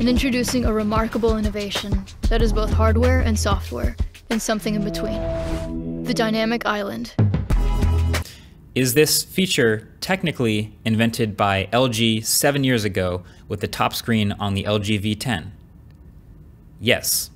and introducing a remarkable innovation that is both hardware and software, and something in between. The Dynamic Island. Is this feature technically invented by LG 7 years ago with the top screen on the LG V10? Yes,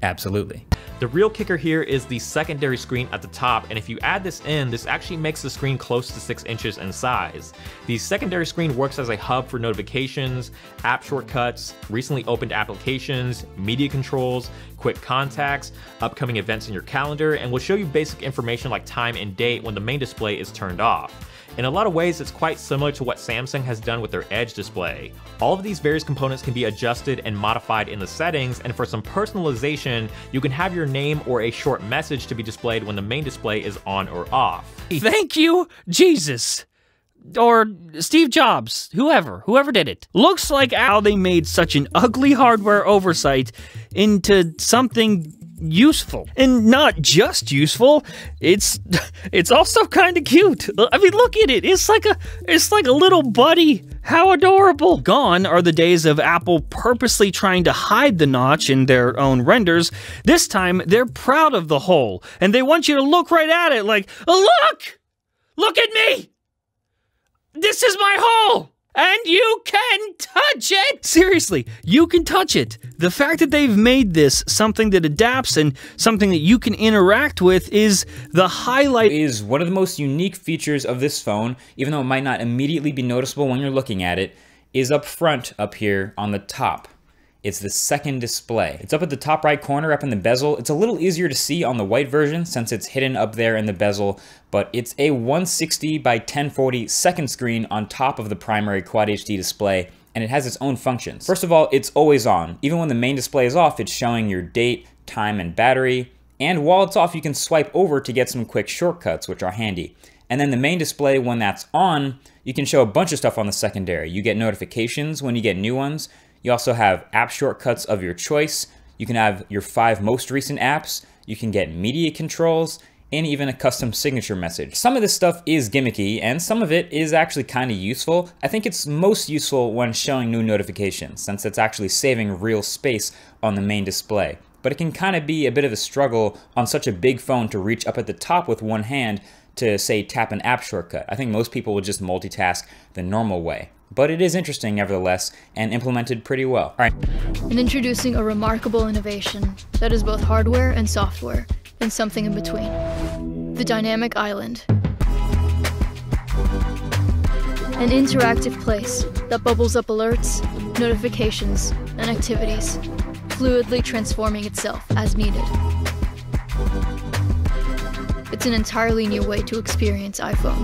absolutely. The real kicker here is the secondary screen at the top, and if you add this in, this actually makes the screen close to 6 inches in size. The secondary screen works as a hub for notifications, app shortcuts, recently opened applications, media controls, quick contacts, upcoming events in your calendar, and will show you basic information like time and date when the main display is turned off. In a lot of ways, it's quite similar to what Samsung has done with their Edge display. All of these various components can be adjusted and modified in the settings, and for some personalization, you can have your name or a short message to be displayed when the main display is on or off. Thank you, Jesus. Or Steve Jobs, whoever did it. Looks like how they made such an ugly hardware oversight into something useful. And not just useful, it's also kind of cute. I mean, look at it. It's like a little buddy. How adorable. Gone are the days of Apple purposely trying to hide the notch in their own renders. This time, they're proud of the hole, and they want you to look right at it like, oh, look! Look at me! This is my hole! And you can touch it! Seriously, you can touch it. The fact that they've made this something that adapts and something that you can interact with is the highlight. It is one of the most unique features of this phone, even though it might not immediately be noticeable when you're looking at it, is up front up here on the top. It's the second display. It's up at the top right corner, up in the bezel. It's a little easier to see on the white version since it's hidden up there in the bezel, but it's a 160 by 1040 second screen on top of the primary Quad HD display, and it has its own functions. First of all, it's always on. Even when the main display is off, it's showing your date, time, and battery. And while it's off, you can swipe over to get some quick shortcuts, which are handy. And then the main display, when that's on, you can show a bunch of stuff on the secondary. You get notifications when you get new ones. You also have app shortcuts of your choice. You can have your 5 most recent apps. You can get media controls and even a custom signature message. Some of this stuff is gimmicky and some of it is actually kind of useful. I think it's most useful when showing new notifications since it's actually saving real space on the main display. But it can kind of be a bit of a struggle on such a big phone to reach up at the top with one hand to say tap an app shortcut. I think most people would just multitask the normal way. But it is interesting nevertheless, and implemented pretty well. All right. And introducing a remarkable innovation that is both hardware and software, and something in between. The Dynamic Island. An interactive place that bubbles up alerts, notifications, and activities, fluidly transforming itself as needed. It's an entirely new way to experience iPhone.